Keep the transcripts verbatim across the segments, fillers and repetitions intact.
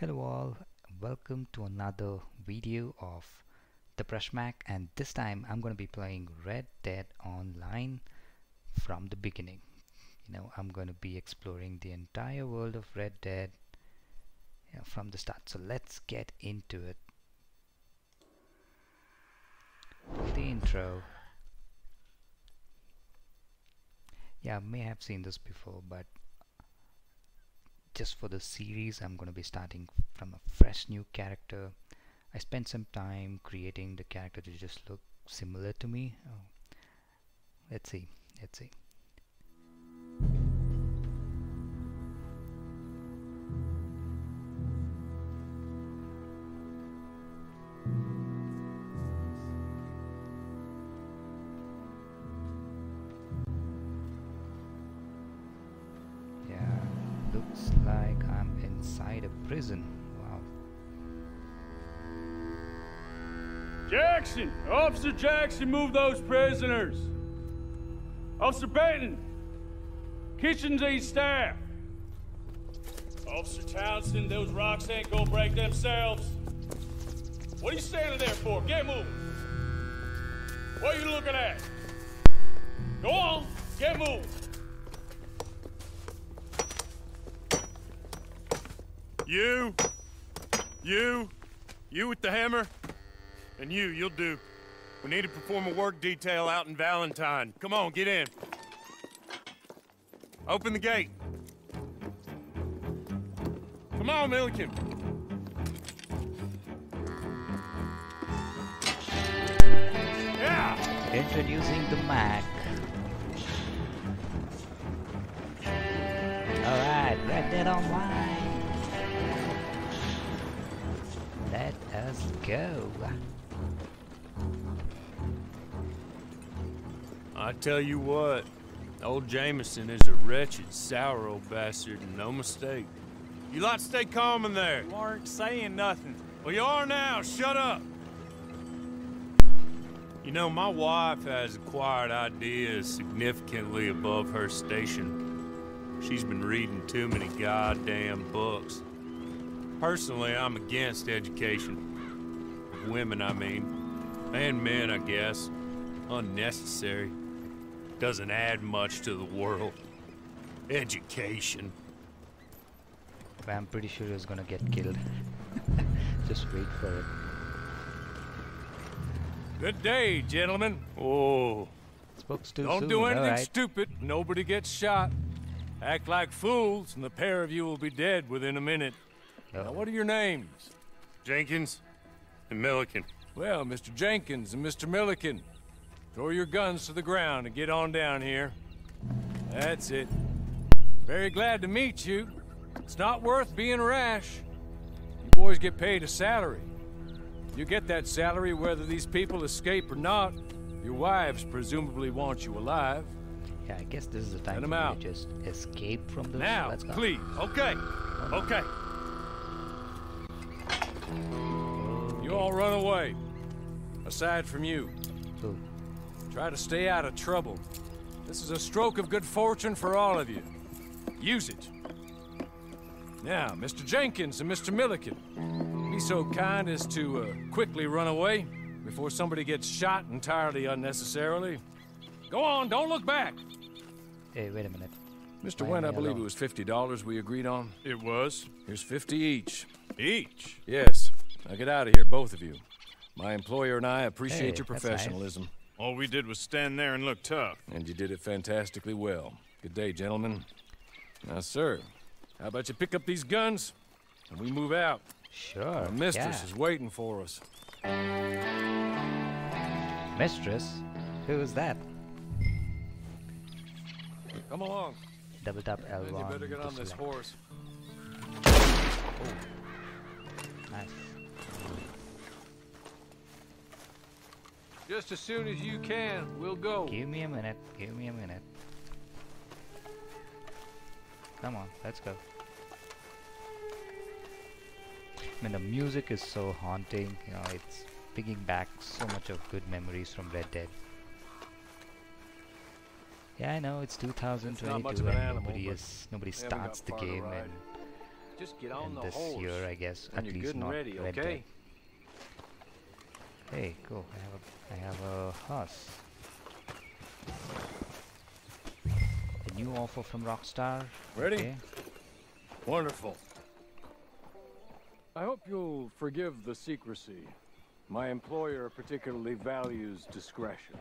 Hello all, welcome to another video of ThePrashMac, and this time I'm going to be playing Red Dead Online from the beginning. You know, I'm going to be exploring the entire world of Red Dead you know, from the start. So let's get into it. The intro. Yeah, I may have seen this before, but just for the series I'm going to be starting from a fresh new character. I spent some time creating the character to just look similar to me. Oh. Let's see, let's see. Prison. Wow. Jackson! Officer Jackson, move those prisoners! Officer Benton! Kitchens needs staff! Officer Townsend, those rocks ain't gonna break themselves! What are you standing there for? Get moving! What are you looking at? Go on! Get moving! You, you, you with the hammer, and you, you'll do. We need to perform a work detail out in Valentine. Come on, get in. Open the gate. Come on, Milliken. Yeah! Introducing the Mac. All right, Red Dead Online. Let us go. I tell you what, old Jameson is a wretched, sour old bastard, and no mistake. You lot stay calm in there. You aren't saying nothing. Well, you are now. Shut up. You know, my wife has acquired ideas significantly above her station. She's been reading too many goddamn books. Personally, I'm against education. Women, I mean. And men, I guess. Unnecessary. Doesn't add much to the world. Education. I'm pretty sure he's gonna get killed. Just wait for it. Good day, gentlemen. Oh. Spoke too Don't soon. do anything right. stupid. Nobody gets shot. Act like fools, and the pair of you will be dead within a minute. Uh-oh. Now, what are your names? Jenkins and Milliken. Well, Mister Jenkins and Mister Milliken, throw your guns to the ground and get on down here. That's it. Very glad to meet you. It's not worth being rash. You boys get paid a salary. You get that salary whether these people escape or not. Your wives presumably want you alive. Yeah, I guess this is the time to just escape from those. Now, Let's go. please. Okay. Okay. You all run away, aside from you. Ooh. Try to stay out of trouble. This is a stroke of good fortune for all of you. Use it. Now, Mister Jenkins and Mister Milliken, be so kind as to uh, quickly run away before somebody gets shot entirely unnecessarily. Go on, don't look back. Hey, wait a minute. Mister Went, I believe it was fifty dollars we agreed on. It was. Here's fifty each. Each? Yes. Now get out of here, both of you. My employer and I appreciate hey, your professionalism. Nice. All we did was stand there and look tough. And you did it fantastically well. Good day, gentlemen. Now, sir, how about you pick up these guns and we move out? Sure. Our mistress yeah. is waiting for us. Mistress? Who is that? Come along. Double tap L one. You better get on this horse. Oh. Nice. Just as soon as you can, we'll go. Give me a minute. Give me a minute. Come on, let's go. I mean, the music is so haunting. You know, it's bringing back so much of good memories from Red Dead. Yeah, I know it's two thousand twenty-two, and nobody is nobody starts the game and Just get on and the this horse year, I guess, and at you're least good and not ready, Red okay? Dead. Hey, cool. I have a, I have a horse. A new offer from Rockstar. Ready? Okay. Wonderful. I hope you'll forgive the secrecy. My employer particularly values discretion.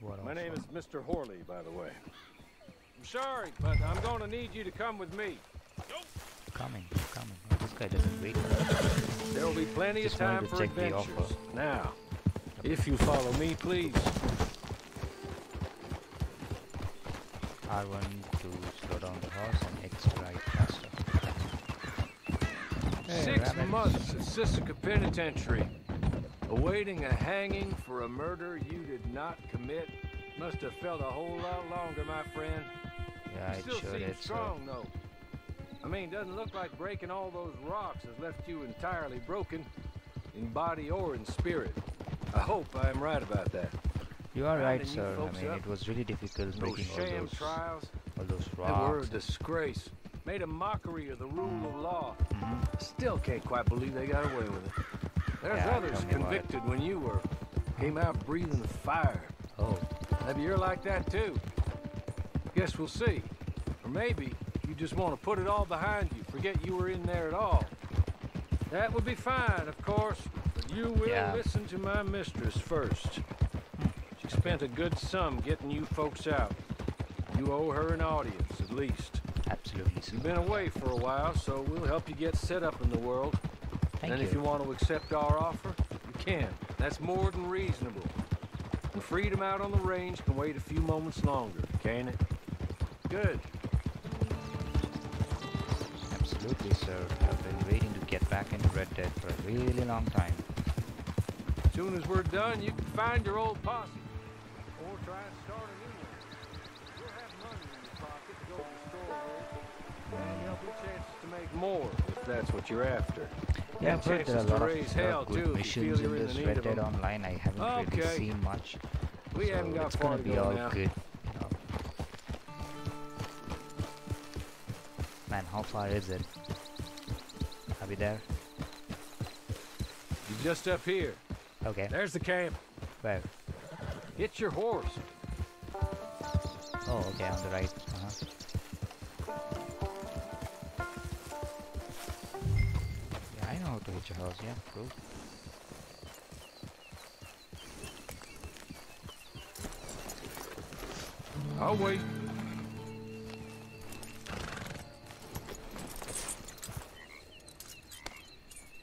What My name fun? is Mister Horley, by the way. I'm sorry, but I'm going to need you to come with me. Coming, coming. Oh, this guy doesn't wait. There will be plenty Just of time for adventures. Now, if you follow me, please. R one to slow down the horse and X drive faster. Hey, Six rabbits. months at Sisica Penitentiary, awaiting a hanging for a murder you did not commit. Must have felt a whole lot longer, my friend. Yeah, you still sure seem strong, so. though. I mean, doesn't look like breaking all those rocks has left you entirely broken, in body or in spirit. I hope I am right about that. You are right, sir. I mean, it was really difficult breaking all those trials. All those rocks. They were a disgrace. Made a mockery of the rule of law. Mm-hmm. Still can't quite believe they got away with it. There's yeah, others convicted when you were. Came out breathing the fire. Oh. Maybe you're like that, too. Guess we'll see. Or maybe... you just want to put it all behind you, forget you were in there at all. That would be fine, of course, but you will yeah. listen to my mistress first. She spent a good sum getting you folks out. You owe her an audience, at least. Absolutely. You've been away for a while, so we'll help you get set up in the world. Thank and you. if you want to accept our offer, you can. That's more than reasonable. The freedom out on the range can wait a few moments longer, can it? Good. Absolutely, sir. I've been waiting to get back into Red Dead for a really long time. As soon as we're done, you can find your old posse. Or try and start a new one. You'll have money in your pocket to go to the store with. And you'll have a chance to make more, if that's what you're after. Yeah, I've heard there are a lot of uh, good too, missions in this Red Dead Online. I haven't okay. really seen much. We so haven't got it's going to be all now. good. Man, how far is it? Are we there? You're just up here. Okay. There's the camp. Where? It's your horse. Oh, okay, on the right. Uh-huh. Yeah, I know how to hitch a horse. Yeah, cool. I'll wait.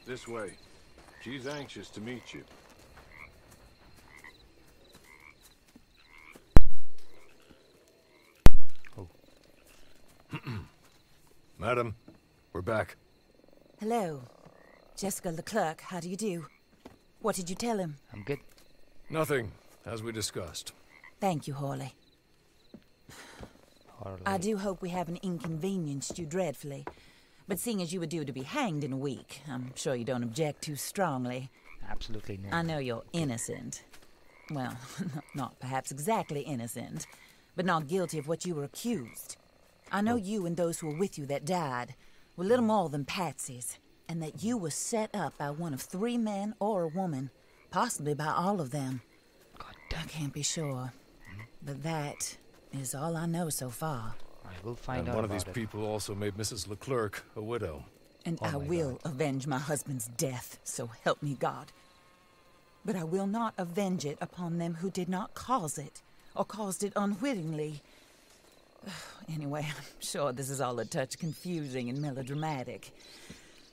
This way. She's anxious to meet you. Oh. Madam, we're back. Hello. Jessica Leclerc, how do you do? What did you tell him? I'm good. Nothing, as we discussed. Thank you, Horley. Horley. I do hope we haven't inconvenienced you dreadfully. But seeing as you were due to be hanged in a week, I'm sure you don't object too strongly. Absolutely not. I know you're innocent. Well, not perhaps exactly innocent, but not guilty of what you were accused. I know oh. you and those who were with you that died were little more than patsies, and that you were set up by one of three men or a woman, possibly by all of them. God damn. I can't be sure, hmm? but that is all I know so far. We'll find and out one of these it. people also made Missus Leclerc a widow. And oh I will God. avenge my husband's death, so help me God. But I will not avenge it upon them who did not cause it, or caused it unwittingly. Anyway, I'm sure this is all a touch confusing and melodramatic.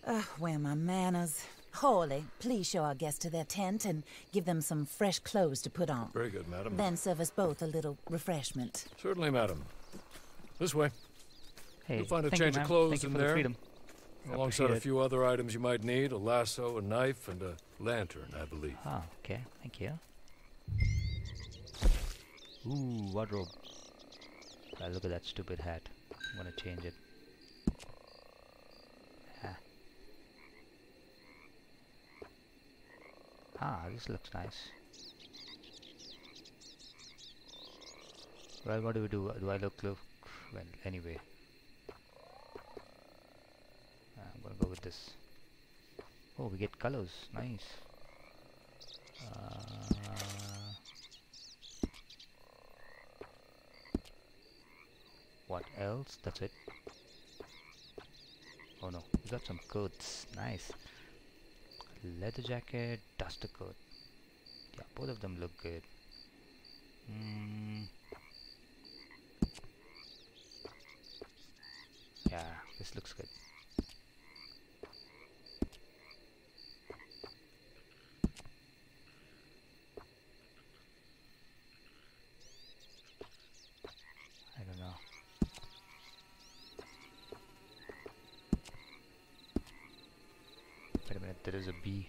Uh, where are my manners? Horley, please show our guests to their tent and give them some fresh clothes to put on. Very good, madam. Then serve us both a little refreshment. Certainly, madam. This way. Hey, you'll find a change you, of clothes in there, the alongside a few other items you might need, a lasso, a knife, and a lantern, I believe. Ah, okay. Thank you. Ooh, wardrobe. Ah, look at that stupid hat. I'm gonna change it. Ah, ah this looks nice. Well, what do we do? Do I look... look Well, anyway, this? Oh, we get colors. Nice. Uh, what else? That's it. Oh no, we got some coats. Nice. Leather jacket, duster coat. Yeah, both of them look good. Mm. Yeah, this looks good. There is a bee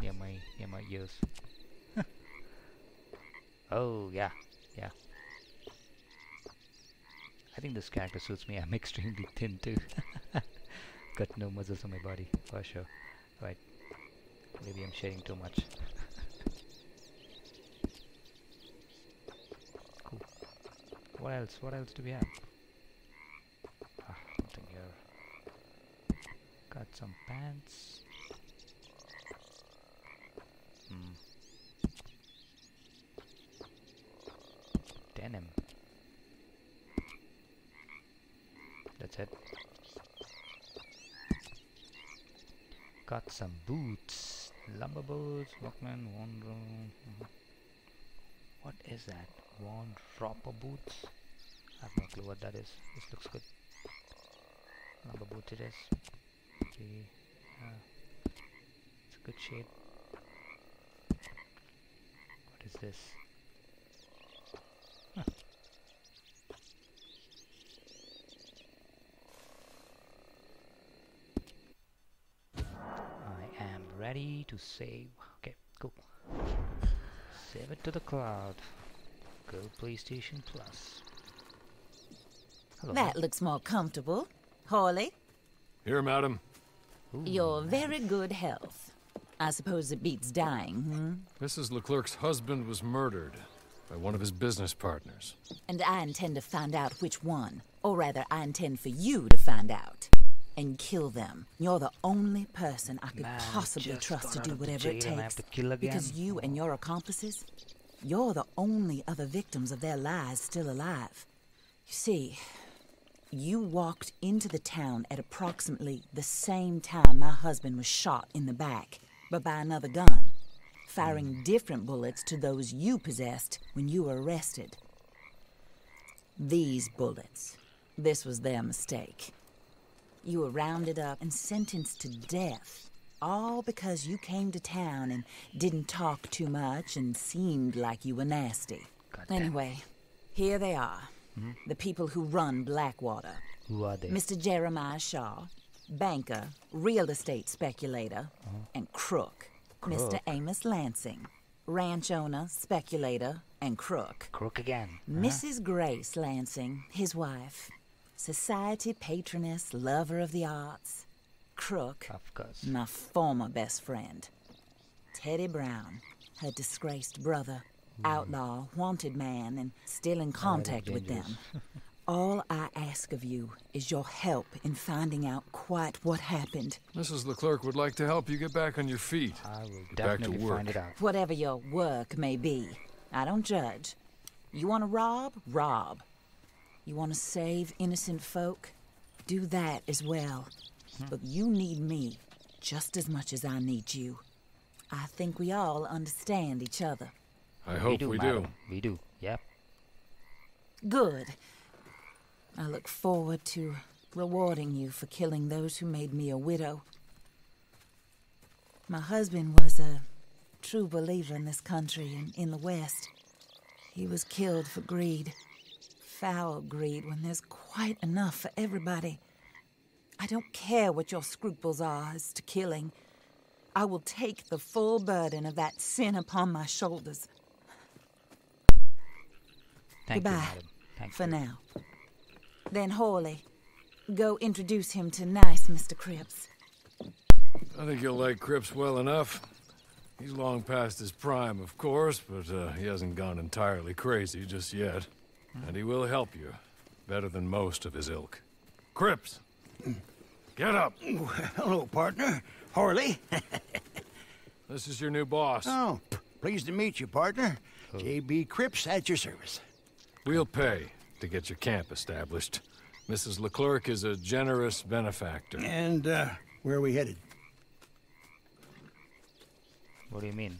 near my near my ears. Oh yeah, yeah. I think this character suits me. I'm extremely thin too. Got no muscles on my body for sure. Right. Maybe I'm sharing too much. Cool. What else? What else do we have? Ah, nothing here. Got some pants. Denim. That's it. Got some boots. Lumber boots, Walkman, Wandro. Mm-hmm. What is that? Wandropper boots? I have no clue what that is. This looks good. Lumber boots it is. Okay. Uh, it's a good shape. Is this? Huh. I am ready to save. Okay, cool. Save it to the cloud. Go PlayStation Plus. Hello. That looks more comfortable. Horley? Here, madam. Ooh, your very good health. I suppose it beats dying, hmm? Missus Leclerc's husband was murdered by one of his business partners. And I intend to find out which one. Or rather, I intend for you to find out. And kill them. You're the only person I could Man, possibly trust to do whatever it takes. Because you and your accomplices, you're the only other victims of their lies still alive. You see, you walked into the town at approximately the same time my husband was shot in the back. But by another gun, firing different bullets to those you possessed when you were arrested. These bullets. This was their mistake. You were rounded up and sentenced to death, all because you came to town and didn't talk too much and seemed like you were nasty. Anyway, here they are, mm-hmm. The people who run Blackwater. Who are they? Mister Jeremiah Shaw. Banker, real estate speculator, uh-huh. and crook. crook. Mister Amos Lansing, ranch owner, speculator, and crook. Crook again. Missus Uh-huh. Grace Lansing, his wife. Society patroness, lover of the arts. Crook, of course. My former best friend. Teddy Brown, her disgraced brother. Mm. Outlaw, wanted man, and still in contact with them. All I ask of you is your help in finding out quite what happened. Missus Leclerc would like to help you get back on your feet. I will get definitely back to work. Find it out. Whatever your work may be, I don't judge. You want to rob? Rob. You want to save innocent folk? Do that as well. Hmm. But you need me just as much as I need you. I think we all understand each other. I hope we do. We do. We do. Yep. Good. I look forward to rewarding you for killing those who made me a widow. My husband was a true believer in this country and in the West. He was killed for greed. Foul greed when there's quite enough for everybody. I don't care what your scruples are as to killing. I will take the full burden of that sin upon my shoulders. Thank Goodbye you, Thank for you. now. Then Horley, go introduce him to nice Mister Cripps. I think you'll like Cripps well enough. He's long past his prime, of course, but uh, he hasn't gone entirely crazy just yet. And he will help you, better than most of his ilk. Cripps! Get up. Oh, hello, partner. Horley. This is your new boss. Oh, pleased to meet you, partner. Oh. J B. Cripps at your service. We'll pay to get your camp established. Missus Leclerc is a generous benefactor. And, uh, where are we headed? What do you mean?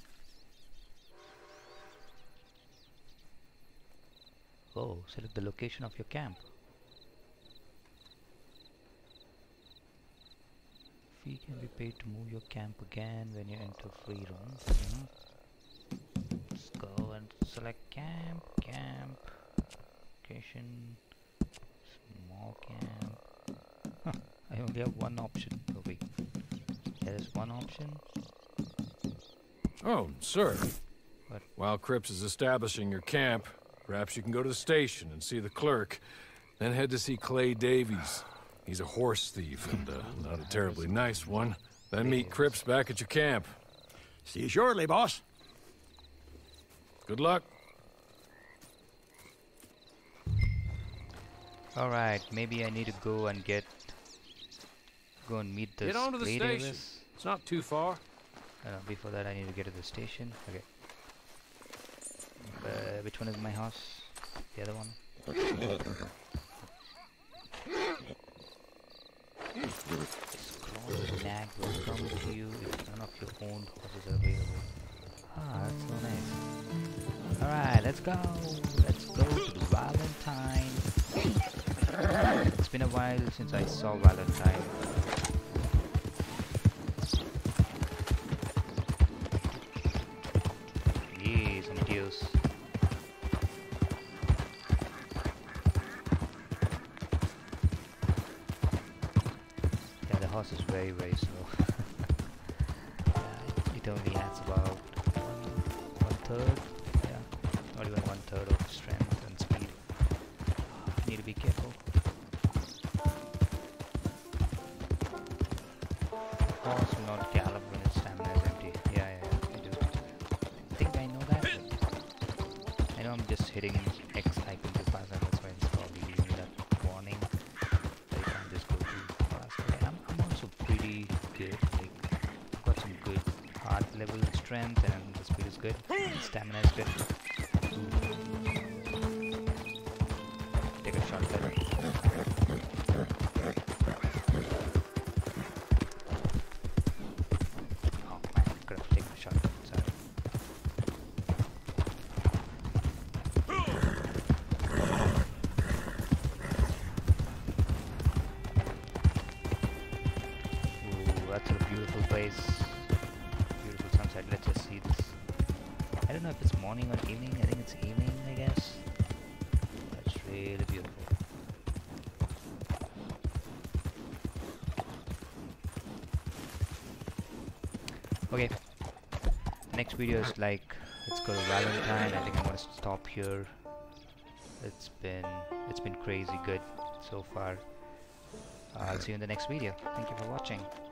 Oh, select the location of your camp. Fee can be paid to move your camp again when you enter free roams. Mm-hmm. Let's go and select camp, camp, location, small camp. Huh, I only have one option. Oh wait, there is one option. Oh, sir. What? While Cripps is establishing your camp, perhaps you can go to the station and see the clerk, then head to see Clay Davies. He's a horse thief and uh, not a terribly nice one. Then meet Cripps back at your camp. See you shortly, boss. Good luck. All right, maybe I need to go and get... Go and meet this Get on to the Clay station. Davis. It's not too far. Uh, before that, I need to get to the station. Okay. Uh, which one is my house? The other one? Scroll and nag will come to you if none of your own horses are available. Ah, that's so nice. Alright, let's go! Let's go to the Valentine! It's been a while since I saw Valentine. Jeez, some deals. Is very very slow. It only has about one, one third, yeah, not even one third of strength and speed. You need to be careful. Horse will not gallop when its stamina is empty. Yeah, yeah, yeah. I do. I think I know that. I know I'm just hitting X icon too fast, and that's why it's probably giving that warning. Good. Like, got some good heart level and strength, and the speed is good, and stamina is good. Take a shot there. Oh man, I could have taken a shot. Okay, next video is like, let's go to Valentine. I think I'm gonna stop here. It's been, it's been crazy good so far. Uh, I'll see you in the next video. Thank you for watching.